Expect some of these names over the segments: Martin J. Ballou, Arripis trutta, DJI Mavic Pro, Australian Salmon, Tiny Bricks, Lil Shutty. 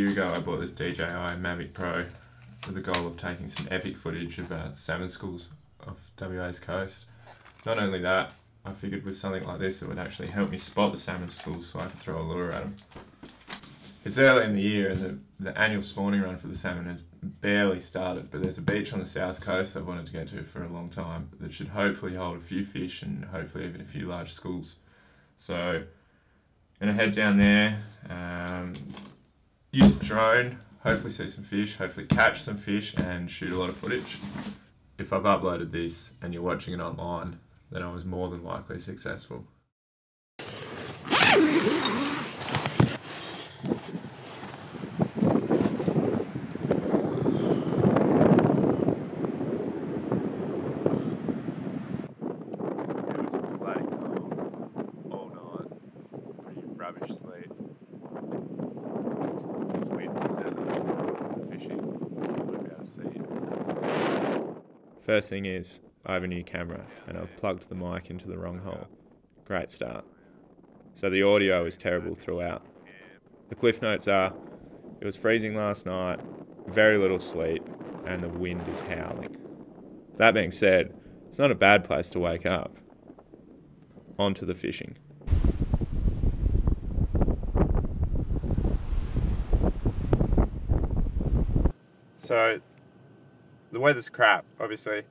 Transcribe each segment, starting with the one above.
year ago I bought this DJI Mavic Pro with the goal of taking some epic footage of salmon schools off WA's coast. Not only that, I figured with something like this it would actually help me spot the salmon schools so I could throw a lure at them. It's early in the year and the annual spawning run for the salmon has barely started, but there's a beach on the south coast I've wanted to get to for a long time that should hopefully hold a few fish and hopefully even a few large schools. So I'm going to head down there, use the drone, hopefully see some fish, hopefully catch some fish and shoot a lot of footage. If I've uploaded this and you're watching it online, then I was more than likely successful. First thing is, I have a new camera and I've plugged the mic into the wrong hole. Great start. So the audio is terrible throughout. The cliff notes are, it was freezing last night, very little sleep, and the wind is howling. That being said, it's not a bad place to wake up. On to the fishing. So, the weather's crap, obviously.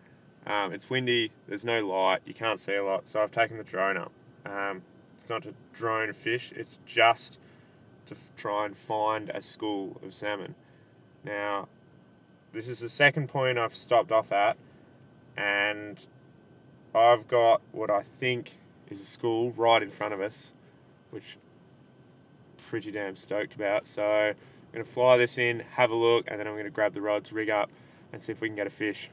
It's windy, there's no light, you can't see a lot, so I've taken the drone up. It's not to drone fish, it's just to try and find a school of salmon. Now, this is the second point I've stopped off at, and I've got what I think is a school right in front of us, which I'm pretty damn stoked about. So I'm going to fly this in, have a look, and then I'm going to grab the rods, rig up, and see if we can get a fish.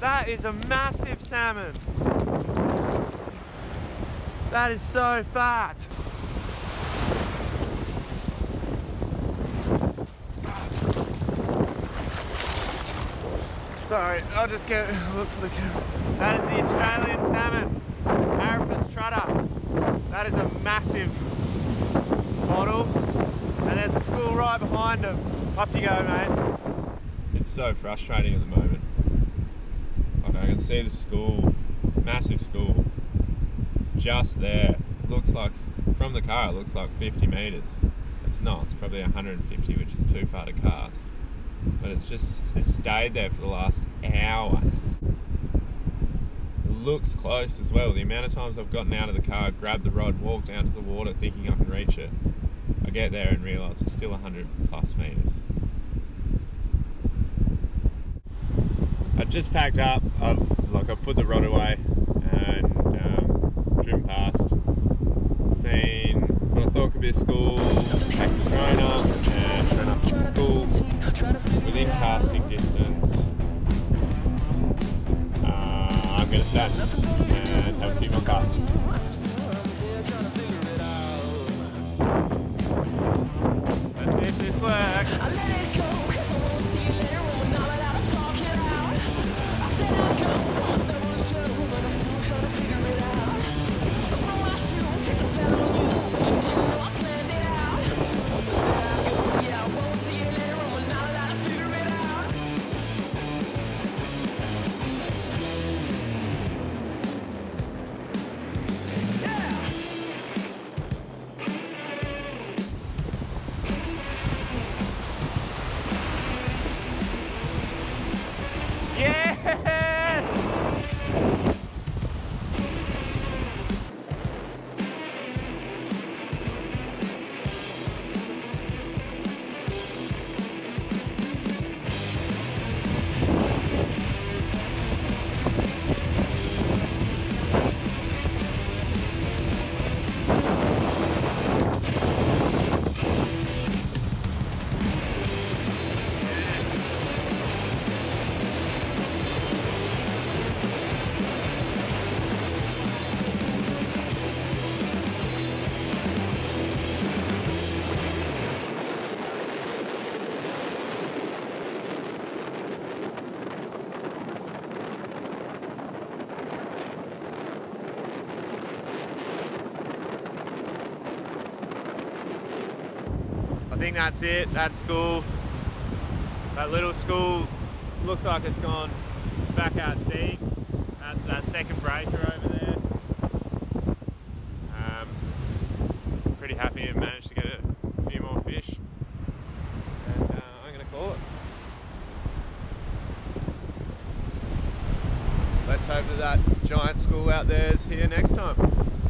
That is a massive salmon. That is so fat. Sorry, I'll just go look for the camera. That is the Australian salmon, Arripis trutta. That is a massive model. And there's a school right behind them. Up you go, mate. It's so frustrating at the moment. I can see the school, massive school, just there. Looks like, from the car, it looks like 50 metres. It's not, it's probably 150, which is too far to cast. But it's just, it's stayed there for the last hour. It looks close as well. The amount of times I've gotten out of the car, grabbed the rod, walked down to the water thinking I can reach it, I get there and realise it's still 100 plus metres. I've just packed up, I've put the rod away and driven past, seen what I thought could be a school, packed the drone up and driven up to school within casting distance. I'm going to stand and have a few more casts. Let's see if this works. think that's it. That school, that little school, looks like it's gone back out deep. That's that second breaker over there. Pretty happy I managed to get a few more fish. And I'm going to call it. Let's hope that giant school out there is here next time.